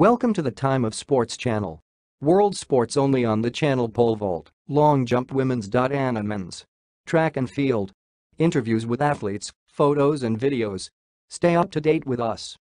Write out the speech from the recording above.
Welcome to the Time of Sports channel. World sports only on the channel: pole vault, long jump women's and men's, track and field. Interviews with athletes, photos and videos. Stay up to date with us.